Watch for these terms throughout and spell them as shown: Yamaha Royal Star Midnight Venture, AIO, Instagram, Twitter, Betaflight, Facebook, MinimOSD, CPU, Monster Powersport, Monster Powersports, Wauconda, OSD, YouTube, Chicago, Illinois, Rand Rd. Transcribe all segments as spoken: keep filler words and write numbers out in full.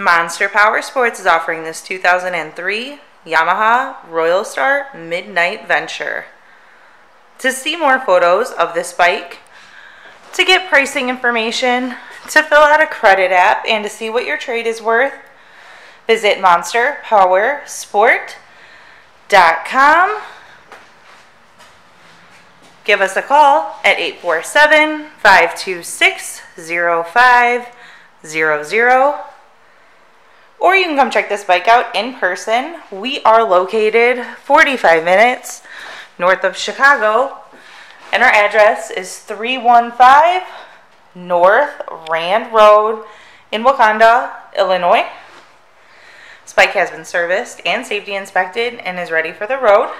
Monster Powersports is offering this two thousand three Yamaha Royal Star Midnight Venture. To see more photos of this bike, to get pricing information, to fill out a credit app, and to see what your trade is worth, visit monster powersport dot com. Give us a call at eight four seven, five two six, zero five zero zero. Or you can come check this bike out in person. We are located forty-five minutes north of Chicago, and our address is three one five North Rand Road in Wauconda, Illinois. This bike has been serviced and safety inspected and is ready for the road.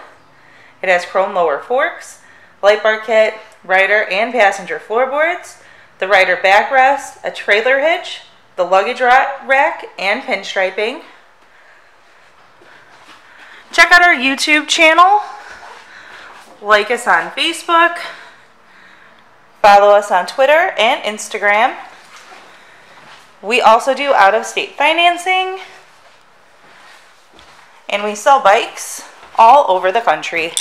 It has chrome lower forks, light bar kit, rider and passenger floorboards, the rider backrest, a trailer hitch, the luggage rack, and pinstriping. Check out our YouTube channel. Like us on Facebook. Follow us on Twitter and Instagram. We also do out-of-state financing. And we sell bikes all over the country.